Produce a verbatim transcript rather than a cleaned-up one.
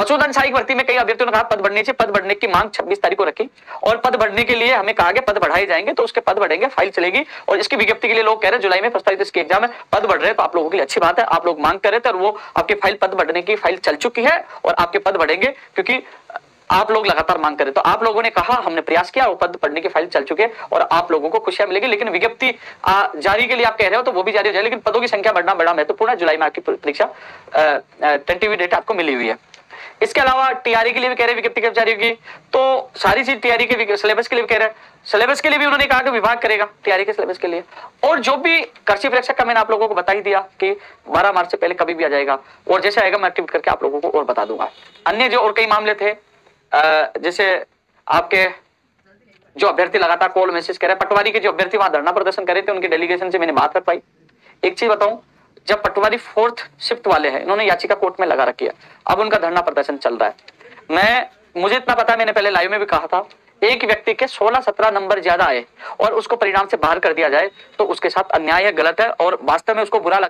मसूद अंसारी की भर्ती में कई अभ्यर्थियों ने कहा पद बढ़ने चाहिए, पद बढ़ने की मांग छब्बीस तारीख को रखी और पद बढ़ने के लिए हमें कहा गया पद बढ़ाए जाएंगे तो उसके पद बढ़ेंगे, फाइल चलेगी और इसकी विज्ञप्ति के लिए लोग कह रहे हैं जुलाई में प्रस्तावित इसके एग्जाम है, पद बढ़ रहे हैं तो आप लोगों के लिए अच्छी बात है, आप लोग मांग कर रहे थे और वो आपकी फाइल पद बढ़ने की फाइल चल चुकी है और आपके पद बढ़ेंगे क्योंकि आप लोग लगातार मांग करें तो आप लोगों ने कहा हमने प्रयास किया और पद बढ़ने की फाइल चल चुके और आप लोगों को खुशियां मिलेगी। लेकिन विज्ञप्ति जारी के लिए आप कह रहे हो तो वो भी जारी हो जाए लेकिन पदों की संख्या बढ़ना बड़ा महत्वपूर्ण है। जुलाई में आपकी परीक्षा टेंटेटिव डेट आपको मिली हुई है। इसके अलावा टीआरई के लिए भी कह रहे हैं विज्ञप्ति कब जारी होगी, तो सारी चीज टीआरई के सिलेबस के लिए भी कह रहे हैं, सिलेबस के लिए भी उन्होंने कहा कि विभाग करेगा टीआरई के सिलेबस के लिए। और जो भी कृषि परीक्षक का मैंने आप लोगों को बता ही दिया कि बारह मार्च से पहले कभी भी आ जाएगा और जैसे आएगा मैं एक्टिवेट करके आप लोगों को और बता दूंगा। अन्य जो और कई मामले थे जैसे आपके जो अभ्यर्थी लगातार कॉल मैसेज कर रहे हैं, पटवारी के जो अभ्यर्थी वहां धरना प्रदर्शन कर रहे थे उनके डेलीगेशन से मैंने बात कर पाई। एक चीज बताऊं, जब पटवारी फोर्थ शिफ्ट वाले हैं इन्होंने याचिका कोर्ट में लगा रखी है, अब उनका धरना प्रदर्शन चल रहा है। मैं मुझे इतना पता है, मैंने पहले लाइव में भी कहा था, एक व्यक्ति के सोलह सत्रह नंबर ज्यादा आए और उसको परिणाम से बाहर कर दिया जाए तो उसके साथ अन्याय है, गलत है और वास्तव में उसको बुरा लग